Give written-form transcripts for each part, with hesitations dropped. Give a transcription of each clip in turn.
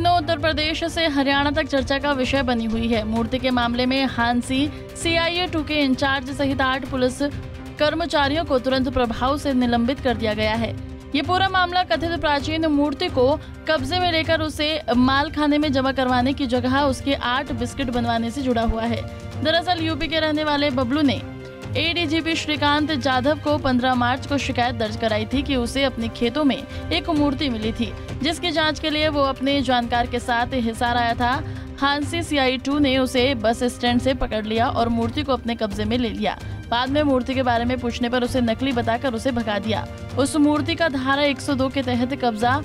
दिनों उत्तर प्रदेश से हरियाणा तक चर्चा का विषय बनी हुई है। मूर्ति के मामले में हांसी CIA-2 के इंचार्ज सहित 8 पुलिस कर्मचारियों को तुरंत प्रभाव से निलंबित कर दिया गया है। ये पूरा मामला कथित प्राचीन मूर्ति को कब्जे में लेकर उसे मालखाने में जमा करवाने की जगह उसके 8 बिस्किट बनवाने से जुड़ा हुआ है। दरअसल यूपी के रहने वाले बबलू ने ADGP श्रीकांत जाधव को 15 मार्च को शिकायत दर्ज कराई थी कि उसे अपने खेतों में एक मूर्ति मिली थी, जिसकी जांच के लिए वो अपने जानकार के साथ हिसार आया था। हांसी CIA-2 ने उसे बस स्टैंड से पकड़ लिया और मूर्ति को अपने कब्जे में ले लिया। बाद में मूर्ति के बारे में पूछने पर उसे नकली बताकर उसे भगा दिया। उस मूर्ति का धारा 102 के तहत कब्जा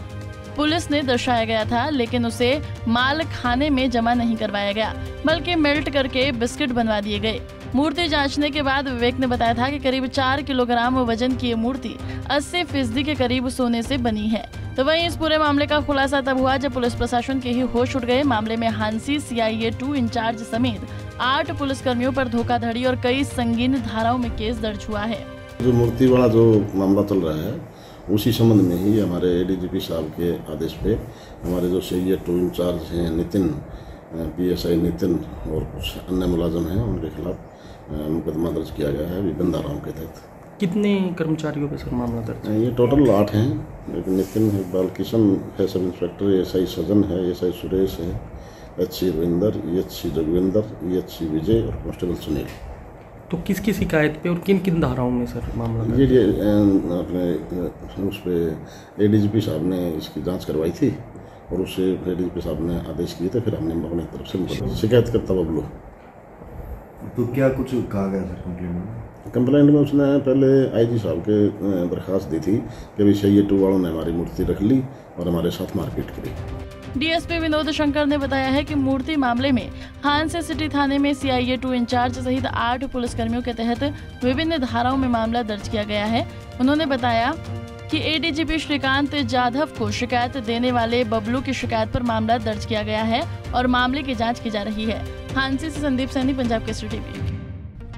पुलिस ने दर्शाया गया था, लेकिन उसे माल खाने में जमा नहीं करवाया गया, बल्कि मेल्ट करके बिस्किट बनवा दिए गए। मूर्ति जांचने के बाद विवेक ने बताया था कि करीब 4 किलोग्राम वजन की ये मूर्ति 80% के करीब सोने से बनी है। तो वहीं इस पूरे मामले का खुलासा तब हुआ जब पुलिस प्रशासन के ही होश उड़ गए। मामले में हांसी CIA-2 इंचार्ज समेत 8 पुलिसकर्मियों पर धोखाधड़ी और कई संगीन धाराओं में केस दर्ज हुआ है। जो मूर्ति वाला जो मामला चल रहा है उसी संबंध में ही हमारे ADGP साहब के आदेश पे हमारे जो CIA-2 इंचार्ज हैं नितिन PSI नितिन और कुछ अन्य मुलाजम हैं, उनके खिलाफ मुकदमा दर्ज किया गया है विभिन्न धाराओं के तहत। कितने कर्मचारियों पे सर मामला दर्ज है? ये टोटल 8 हैं, लेकिन नितिन है, बालकिशन है सब इंस्पेक्टर, SI सजन है, SI सुरेश है, HC रविंदर, EHC जोगविंदर, EHC विजय और कांस्टेबल सुनील। तो किसकी शिकायत पे और किन किन धाराओं में सर मामला? ये अपने उस पर ADGP साहब ने इसकी जांच करवाई थी और उसे ADGP साहब ने आदेश किए थे, फिर हमने अपनी तरफ से शिकायत करता बबलू। तो क्या कुछ कहा गया सर कंप्लेंट में? कंप्लेंट में उसने पहले IG साहब के दरख्वास्त दी थी कि भाई CIA-2 वालों ने हमारी मूर्ति रख ली और हमारे साथ मारपीट करी। DSP विनोद शंकर ने बताया है कि मूर्ति मामले में हांसी सिटी थाने में CIA-2 इंचार्ज सहित 8 पुलिसकर्मियों के तहत विभिन्न धाराओं में मामला दर्ज किया गया है। उन्होंने बताया कि ADGP श्रीकांत जाधव को शिकायत देने वाले बबलू की शिकायत पर मामला दर्ज किया गया है और मामले की जांच की जा रही है। हांसी से संदीप सैनी, पंजाब केसरी टीवी।